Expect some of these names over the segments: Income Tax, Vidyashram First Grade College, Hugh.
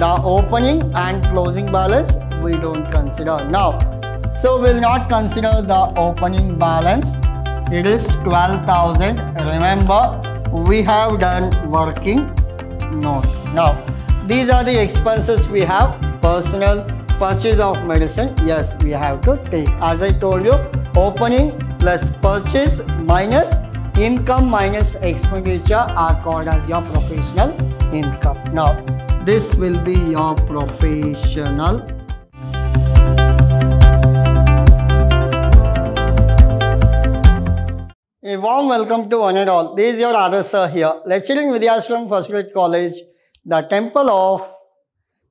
The opening and closing balance we don't consider now. So we'll not consider the opening balance. It is 12,000. Remember, we have done working note. Now, these are the expenses we have. Personal, purchase of medicine. Yes, we have to take. As I told you, opening plus purchase minus income minus expenditure are called as your professional income. Now, this will be your professional income. A warm welcome to one and all. This is your other sir here, lecturing Vidyashram First Grade College, the Temple of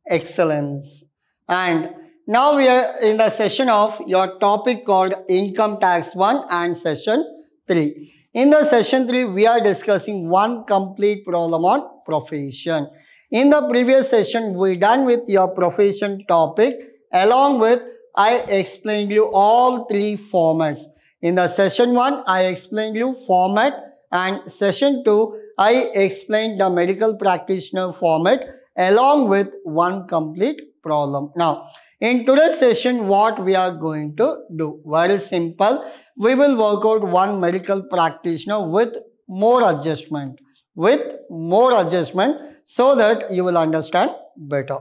Excellence. And now we are in the session of your topic called Income Tax 1 and Session 3. In the Session 3, we are discussing one complete problem on profession. In the previous session, we done with your profession topic. Along with, I explained you all three formats. In the session 1, I explained you format, and session 2, I explained the medical practitioner format along with one complete problem. Now, in today's session, what we are going to do? Very simple. We will work out one medical practitioner with more adjustment so that you will understand better.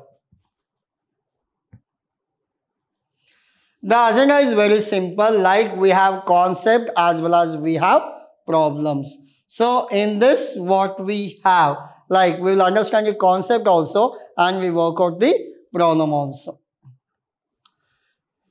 The agenda is very simple, like we have concept as well as we have problems. So in this, what we have, like we will understand the concept also and we work out the problem also.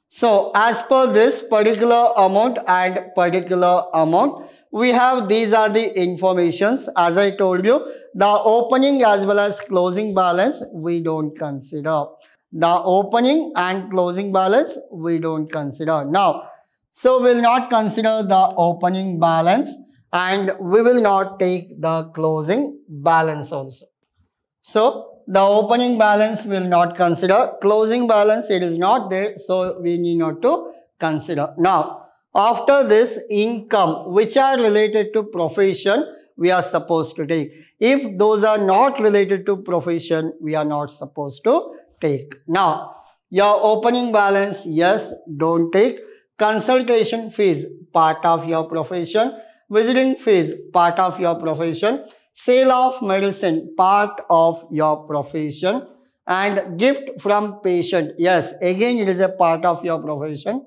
So as per this particular amount and particular amount, we have these are the informations. As I told you, the opening as well as closing balance, we don't consider. The opening and closing balance we don't consider now. So we will not consider the opening balance and we will not take the closing balance also. So the opening balance we will not consider. Closing balance, it is not there, so we need not to consider. Now after this, income which are related to profession we are supposed to take. If those are not related to profession, we are not supposed to take. Now, your opening balance, yes, don't take. Consultation fees, part of your profession. Visiting fees, part of your profession. Sale of medicine, part of your profession. And gift from patient, yes, again it is a part of your profession.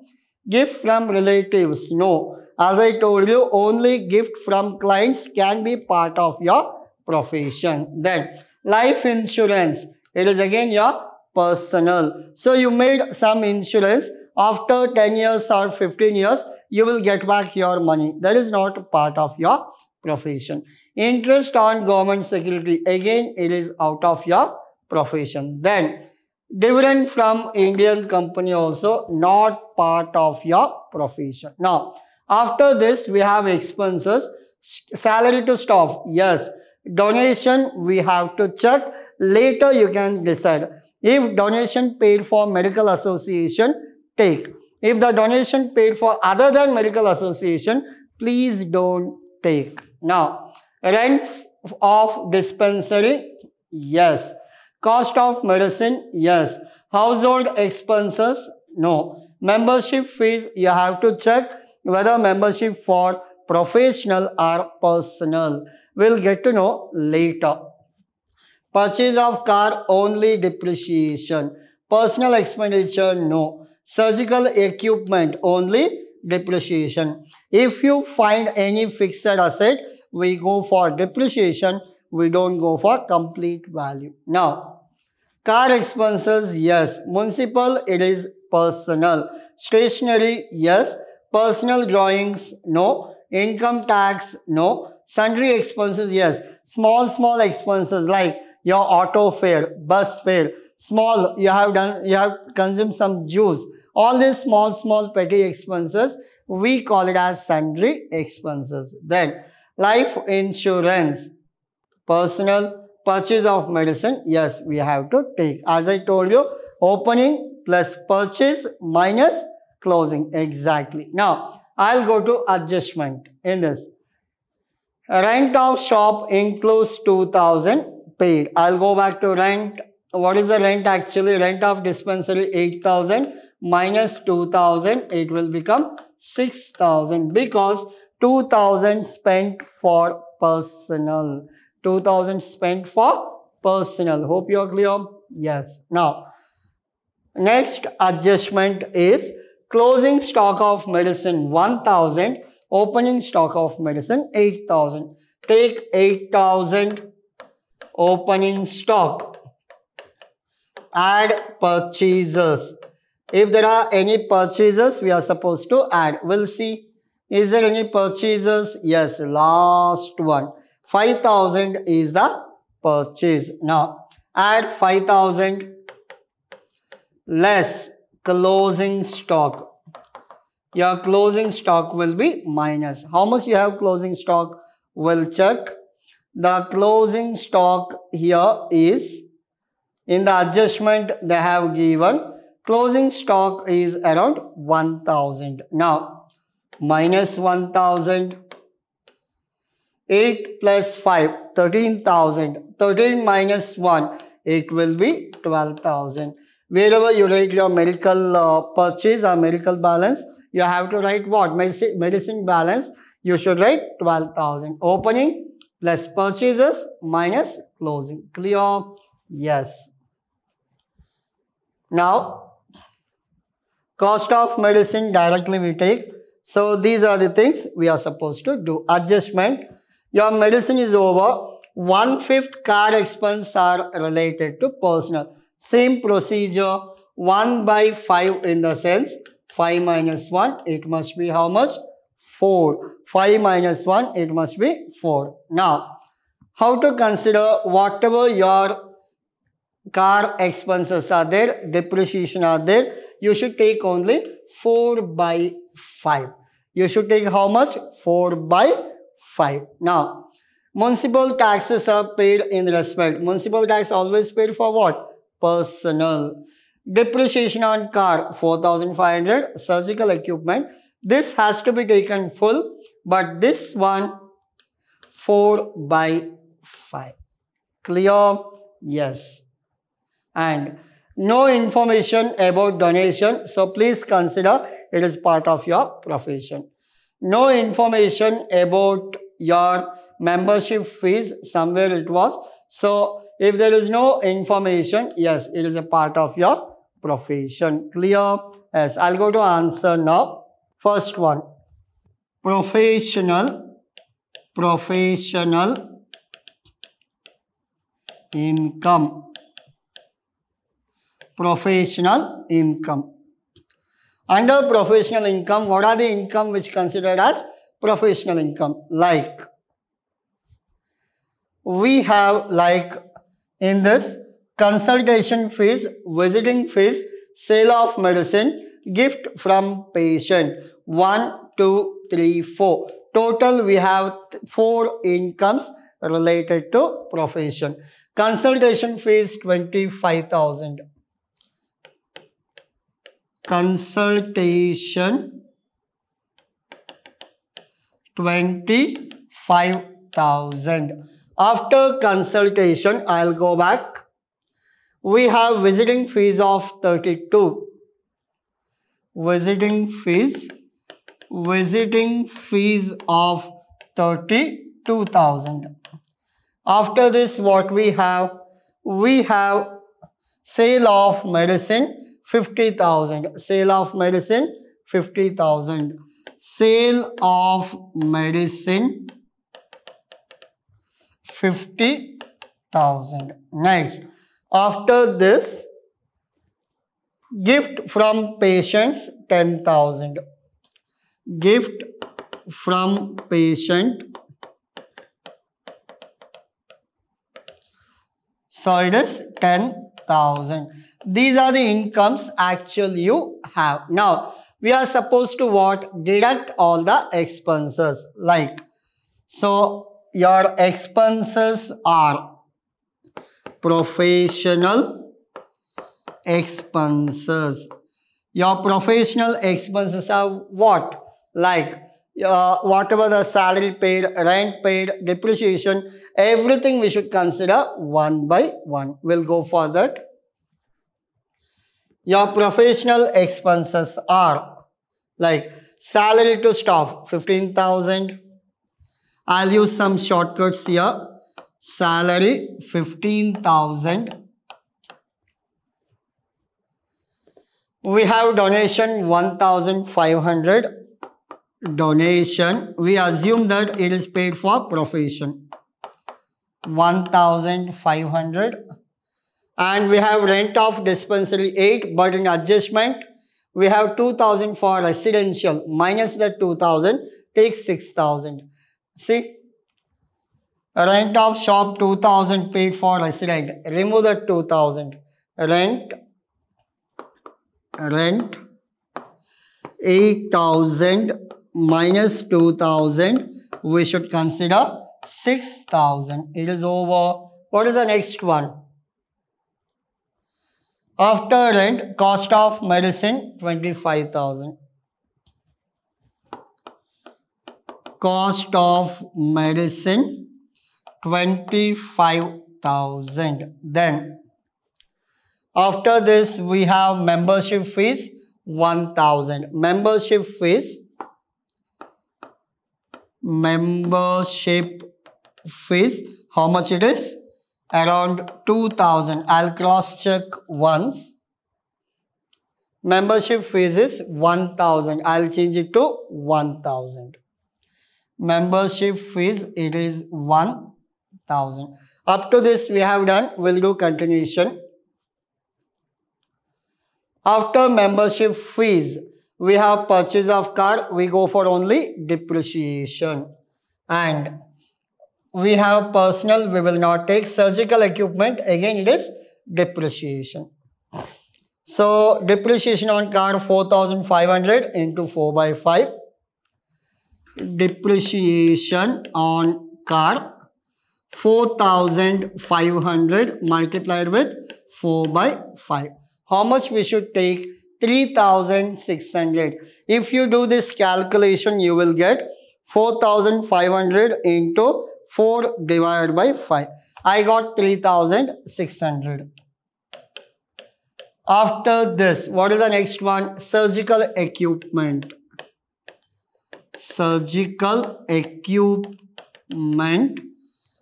Gift from relatives, no. As I told you, only gift from clients can be part of your profession. Then, life insurance, it is again your personal. So you made some insurance. After 10 years or 15 years, you will get back your money. That is not part of your profession. Interest on government security. Again, it is out of your profession. Then, dividend from Indian company also not part of your profession. Now, after this, we have expenses. Salary to staff. Yes. Donation, we have to check. Later, you can decide. If donation paid for medical association, take. If the donation paid for other than medical association, please don't take. Now, rent of dispensary, yes. Cost of medicine, yes. Household expenses, no. Membership fees, you have to check whether membership for professional or personal. We'll get to know later. Purchase of car, only depreciation. Personal expenditure, no. Surgical equipment, only depreciation. If you find any fixed asset, we go for depreciation. We don't go for complete value. Now, car expenses, yes. Municipal, it is personal. Stationery, yes. Personal drawings, no. Income tax, no. Sundry expenses, yes. Small expenses like your auto fare, bus fare, small, you have consumed some juice. All these small petty expenses, we call it as sundry expenses. Then, life insurance, personal, purchase of medicine, yes, we have to take. As I told you, opening plus purchase minus closing, exactly. Now, I'll go to adjustment in this. Rent of shop includes 2,000 paid. I'll go back to rent What is the rent actually? Rent of dispensary 8,000 minus 2,000. It will become 6,000 because 2,000 spent for personal. 2,000 spent for personal. Hope you are clear. Yes. Now, next adjustment is closing stock of medicine 1,000. Opening stock of medicine 8,000. Take 8,000 opening stock. Add purchases. If there are any purchases, we are supposed to add. We'll see. Is there any purchases? Yes, last one. 5,000 is the purchase. Now, add 5,000 less closing stock. Your closing stock will be minus. How much you have closing stock? We'll check. The closing stock here is, in the adjustment they have given, closing stock is around 1,000. Now, minus 1,000, 8 plus 5, 13,000. 13 minus 1, it will be 12,000. Wherever you write your medical purchase or medical balance, you have to write what? Medicine balance. You should write 12,000. Opening plus purchases minus closing. Clear? Yes. Now, cost of medicine directly we take. So, these are the things we are supposed to do. Adjustment. Your medicine is over. 1/5 car expense are related to personal. Same procedure. 1/5 in the sense. 5 minus 1, it must be how much? 4. 5 minus 1, it must be 4. Now, how to consider whatever your car expenses are there, depreciation are there, you should take only 4/5. You should take how much? 4/5. Now, municipal taxes are paid in respect. Municipal tax always paid for what? Personal. Depreciation on car 4,500, surgical equipment. This has to be taken full, but this one 4/5. Clear? Yes. And no information about donation. So please consider it is part of your profession. No information about your membership fees. Somewhere it was. So if there is no information, yes, it is a part of your profession. Clear? Yes, I'll go to answer now. First one, professional income. Professional income. Under professional income, what are the income which considered as professional income? Like, we have like in this, consultation fees, visiting fees, sale of medicine, gift from patient. 1, 2, 3, 4. Total we have 4 incomes related to profession. Consultation fees 25,000. Consultation 25,000. After consultation, I'll go back. We have visiting fees of 32. Visiting fees of 32,000. After this, what we have? We have sale of medicine 50,000. Sale of medicine 50,000. Sale of medicine 50,000. Next, after this, gift from patients 10,000. Gift from patient. So it is 10,000. These are the incomes actually you have. Now, we are supposed to what? Deduct all the expenses. Like, so your expenses are professional expenses. Your professional expenses are what? Like whatever the salary paid, rent paid, depreciation, everything we should consider one by one. We'll go for that. Your professional expenses are like salary to staff, 15,000. I'll use some shortcuts here. Salary, 15,000. We have donation, 1,500. Donation, we assume that it is paid for profession, 1,500. And we have rent of dispensary 8, but in adjustment, we have 2,000 for residential, minus the 2,000, take 6,000. See, rent of shop 2,000 paid for resident, remove the 2,000. Rent 8,000 minus 2,000, we should consider 6,000. It is over. What is the next one? After rent, cost of medicine, 25,000. Cost of medicine, 25,000. Then, after this, we have membership fees, 1,000. Membership fees, how much it is? Around 2,000. I'll cross check once. Membership fees is 1,000. I'll change it to 1,000. Membership fees, it is 1,000. Up to this we have done. We'll do continuation. After membership fees, we have purchase of car. We go for only depreciation. And we have personal, we will not take. Surgical equipment, again it is depreciation. So depreciation on car, 4,500 into 4 by 5. Depreciation on car, 4,500 multiplied with 4 by 5. How much we should take? 3,600. If you do this calculation, you will get 4,500 into 4 divided by 5. I got 3,600. After this, what is the next one? Surgical equipment. Surgical equipment.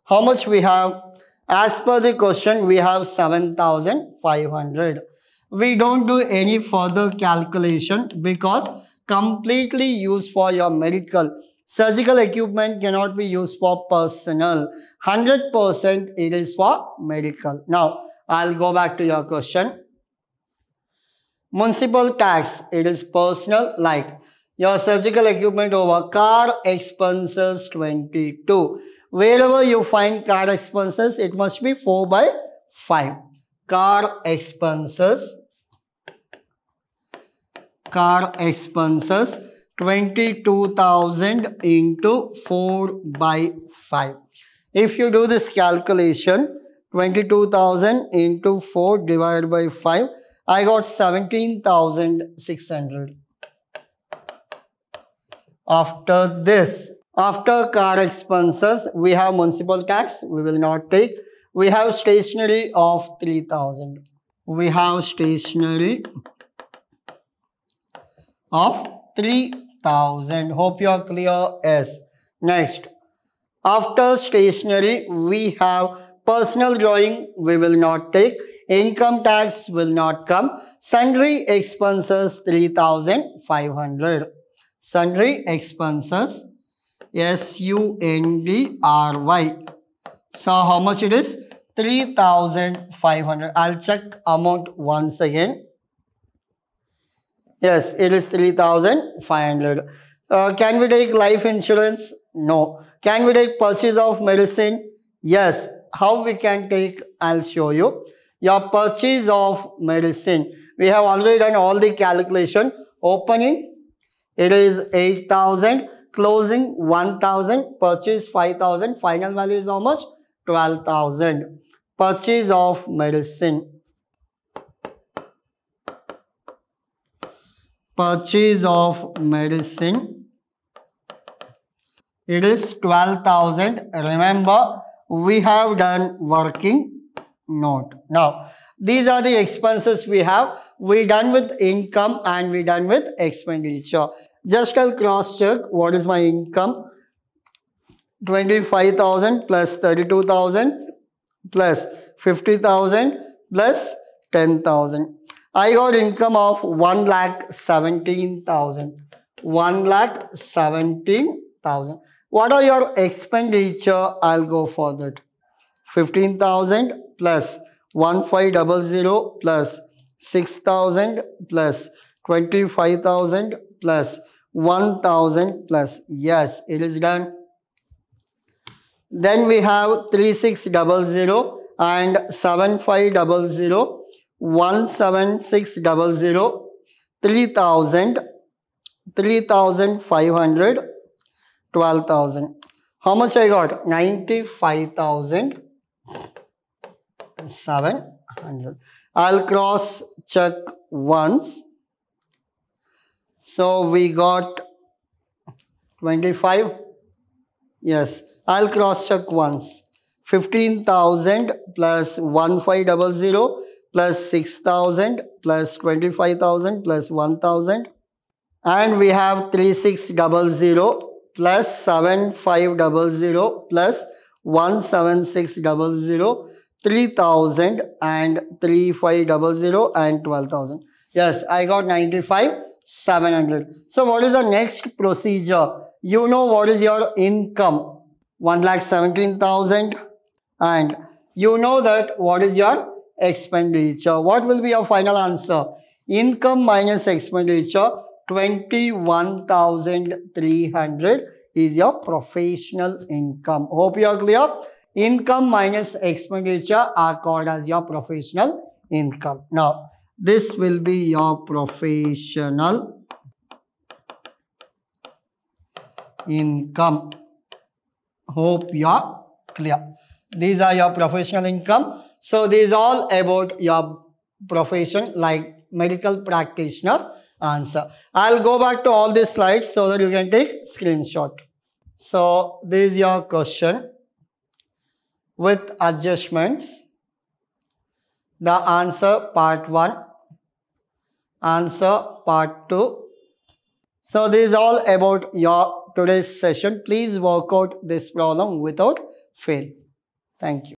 How much we have? As per the question, we have 7,500. We don't do any further calculation because completely used for your medical. Surgical equipment cannot be used for personal. 100% it is for medical. Now, I'll go back to your question. Municipal tax, it is personal, like your surgical equipment over car expenses 22. Wherever you find car expenses, it must be 4 by 5. Car expenses. 22,000 into 4 by 5. If you do this calculation, 22,000 into 4 divided by 5, I got 17,600. After this, after car expenses, we have municipal tax, we will not take. We have stationery of 3,000. We have stationery of 3,000. Hope you are clear. Yes. Next, after stationery, we have personal drawing, we will not take. Income tax will not come. Sundry expenses, 3,500. Sundry expenses, S-U-N-D-R-Y. So how much it is? 3,500. I'll check amount once again. Yes, it is 3,500. Can we take life insurance? No. Can we take purchase of medicine? Yes. How we can take? I'll show you. Your purchase of medicine. We have already done all the calculation. Opening, it is 8,000. Closing, 1,000. Purchase, 5,000. Final value is how much? 12,000. Purchase of medicine. Purchase of medicine it is 12,000. Remember, we have done working note. Now, these are the expenses we have. We done with income and we done with expenditure. Just I'll cross check what is my income. 25,000 plus 32,000 plus 50,000 plus 10,000. I got income of 1,17,000. 1,17,000. What are your expenditure? I'll go for that. 15,000 plus 1500 plus 6,000 plus 25,000 plus 1,000 plus. Yes, it is done. Then we have 3600 and 7500, 17600, 3,000, 3,500, 12,000. How much I got? 95,700. I'll cross check once. So we got 25. Yes, I'll cross check once. 15,000 plus 1500 plus 6,000 plus 25,000 plus 1,000. And we have 3600 plus 7500 plus 17600, 3,000 and 3500 and 12,000. Yes, I got 95,700. So what is the next procedure? You know what is your income? 1,17,000, and you know that what is your expenditure. What will be your final answer? Income minus expenditure, 21,300 is your professional income. Hope you are clear. Income minus expenditure are called as your professional income. Now, this will be your professional income. Hope you are clear. These are your professional income. So, these are all about your profession, like medical practitioner. Answer. I'll go back to all these slides so that you can take screenshot. So this is your question with adjustments. The answer part 1, answer part 2. So this is all about your today's session. Please work out this problem without fail. Thank you.